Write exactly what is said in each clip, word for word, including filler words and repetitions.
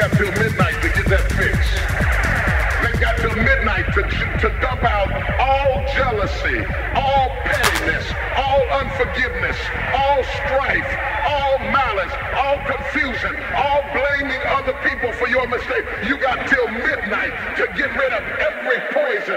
got till midnight to get that fix. They got till midnight to, to dump out all jealousy, all pettiness, all unforgiveness, all strife, all malice, all confusion, all blaming other people for your mistake. You got till midnight to get rid of every poison.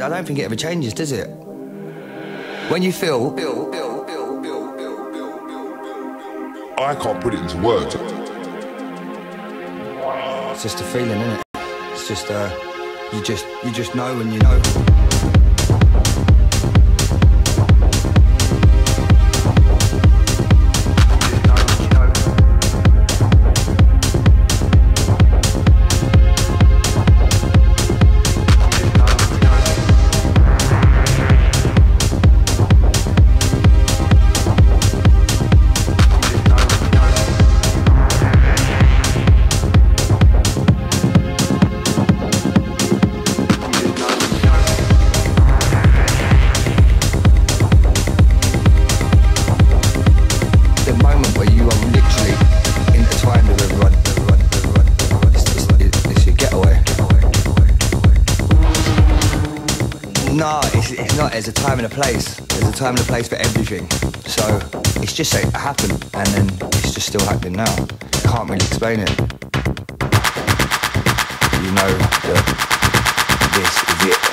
I don't think it ever changes, does it? When you feel... I can't put it into words. It's just a feeling, isn't it? It's just, uh, you just, you just know when you know. there's a time and a place. There's a time and a place for everything. So it's just it happened, and then it's just still happening now. I can't really explain it. You know that this is it.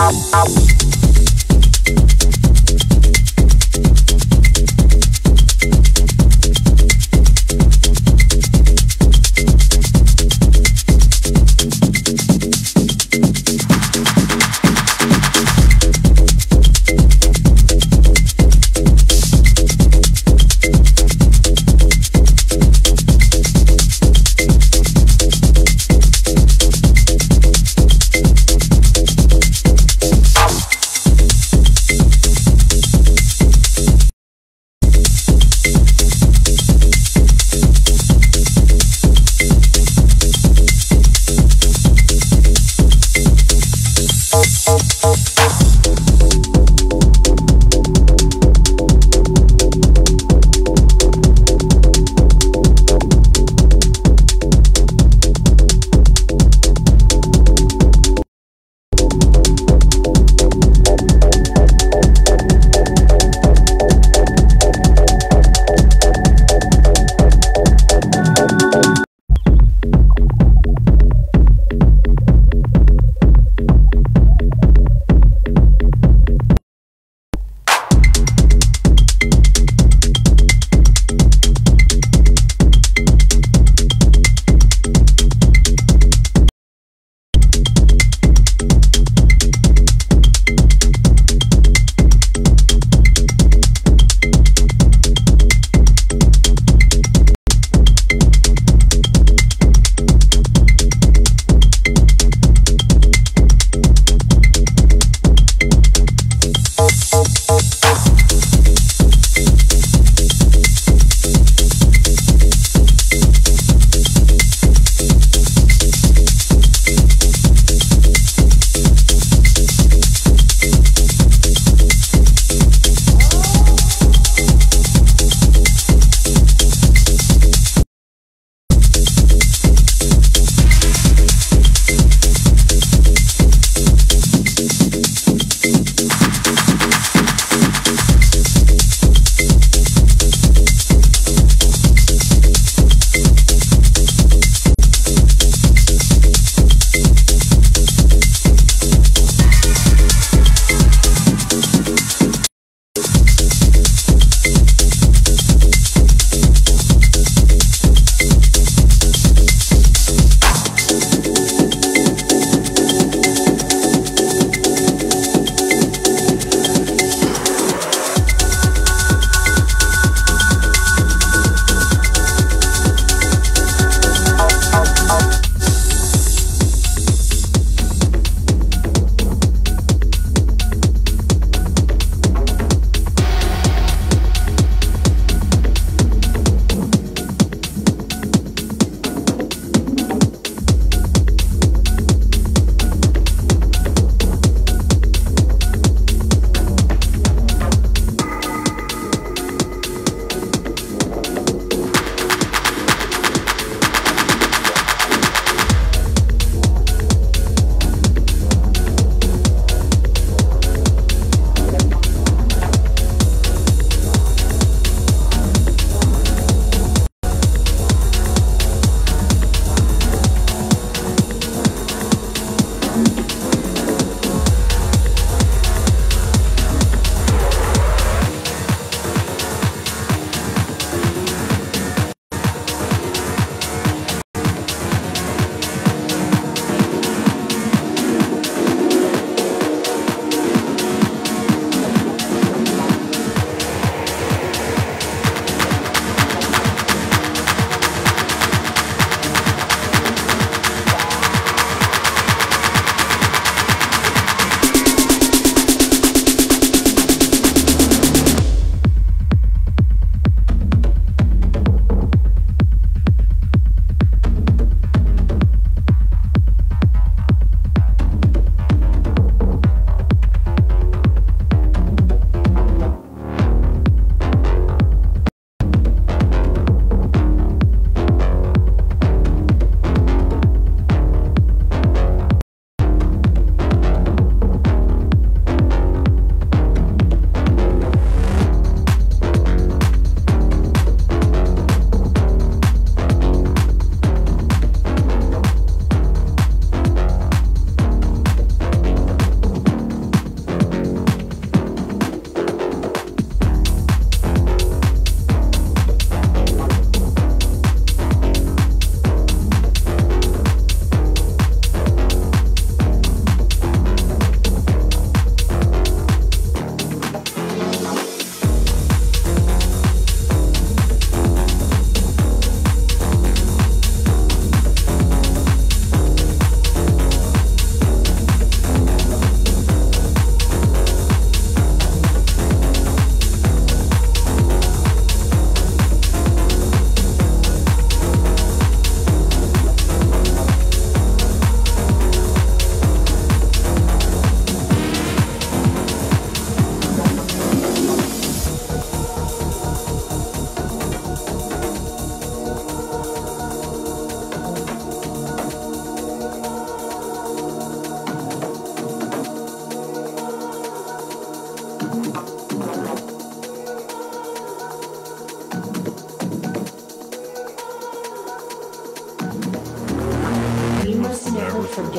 Up.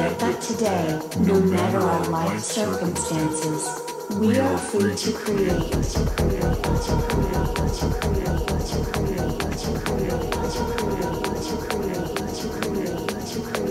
get that today, no matter our life circumstances, we are free to create, to create, to create, to create, to create, to create, to create, to create, to create, to create, to create, to create.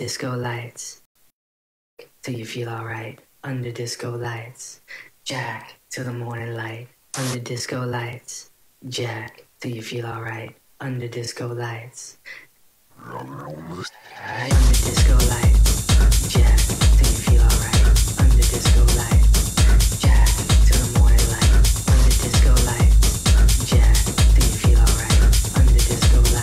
disco lights. Till you feel alright under disco lights. Jack till the morning light under disco lights. Jack till you feel alright under disco lights. Under disco lights. Jack till you feel alright under disco lights. Jack till the morning light under disco lights. Jack till you feel alright under disco lights.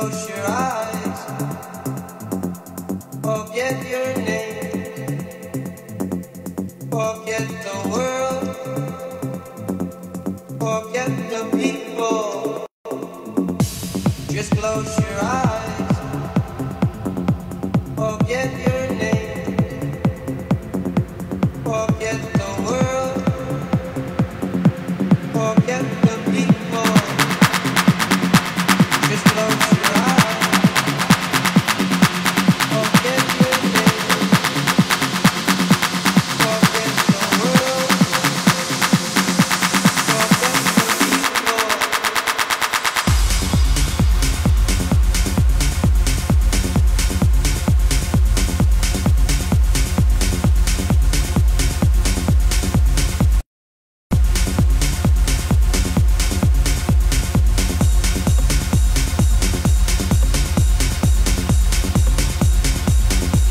close your eyes, forget your name, forget the world, forget the people, just close your eyes, forget your name, forget the world, forget the people, just close your eyes, forget your name, forget the world, forget the people.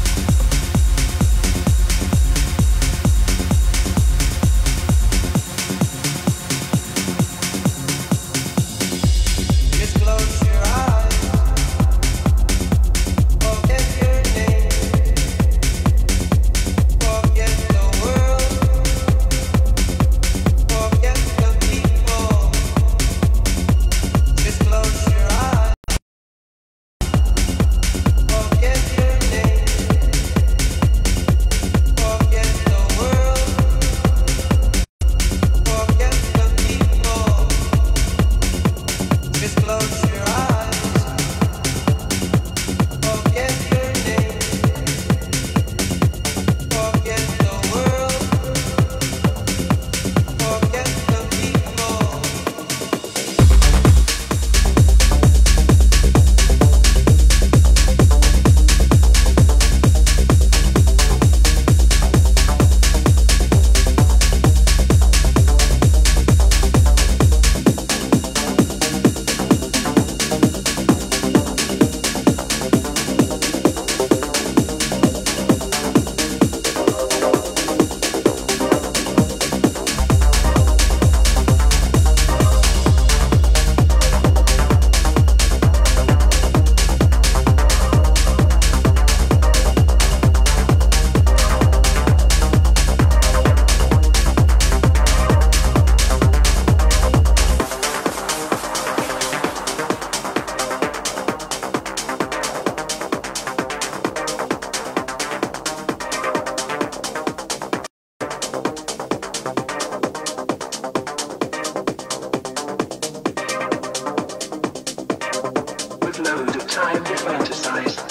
Load of time to fantasize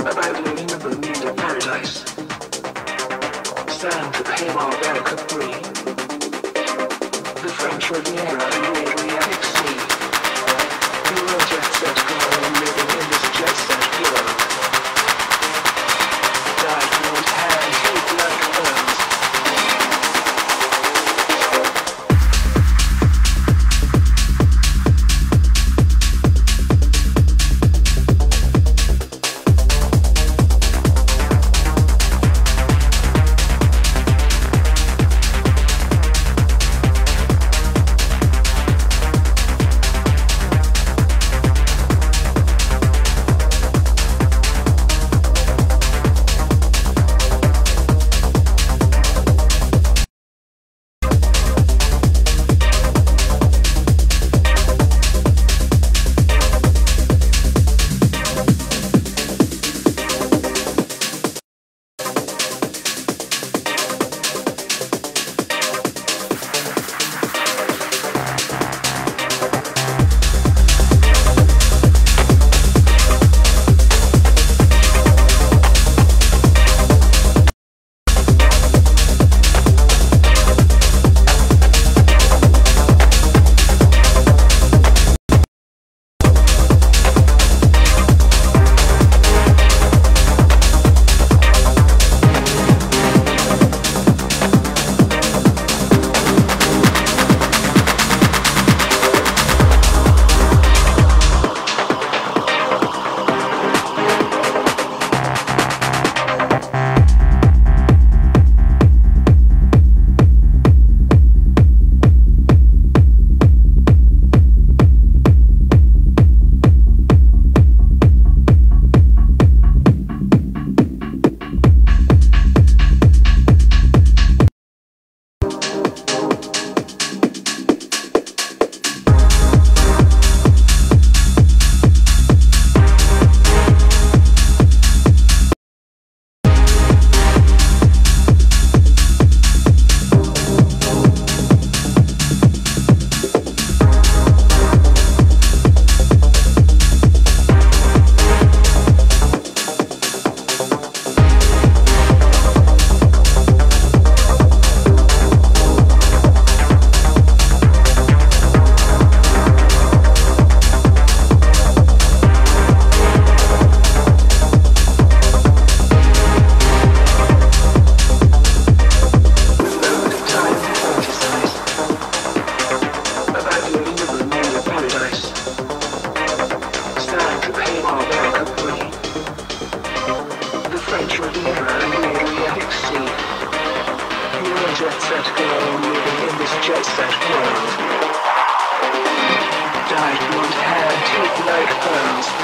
about living in the need of paradise. Stand to pay our back of free. The French Riviera and the Adriatic Sea. You are a jet set girl and living in this jet set hero. Dyed blonde hair and hate like worms. just that world. Dyed blonde hair, teeth like pearls.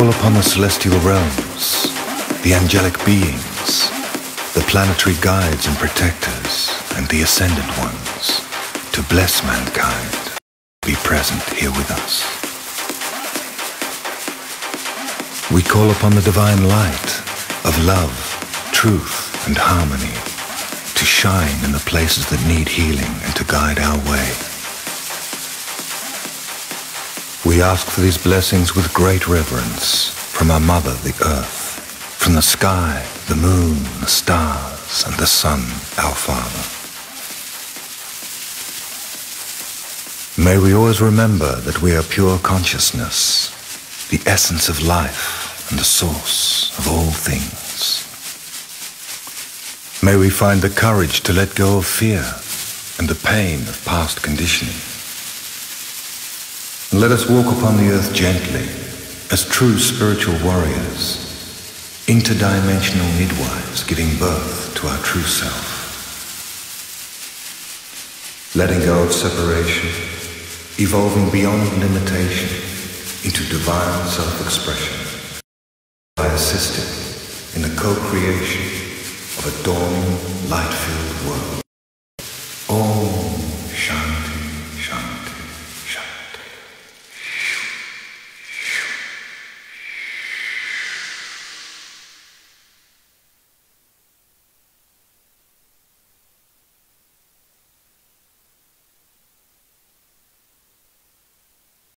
call upon the celestial realms, the angelic beings, the planetary guides and protectors, and the ascended ones, to bless mankind, be present here with us. We call upon the divine light of love, truth, and harmony, to shine in the places that need healing and to guide our way. We ask for these blessings with great reverence from our mother, the earth, from the sky, the moon, the stars, and the sun, our Father. May we always remember that we are pure consciousness, the essence of life and the source of all things. May we find the courage to let go of fear and the pain of past conditioning. And let us walk upon the earth gently as true spiritual warriors, interdimensional midwives giving birth to our true self. Letting go of separation, evolving beyond limitation into divine self-expression by assisting in the co-creation of a dawning, light-filled world.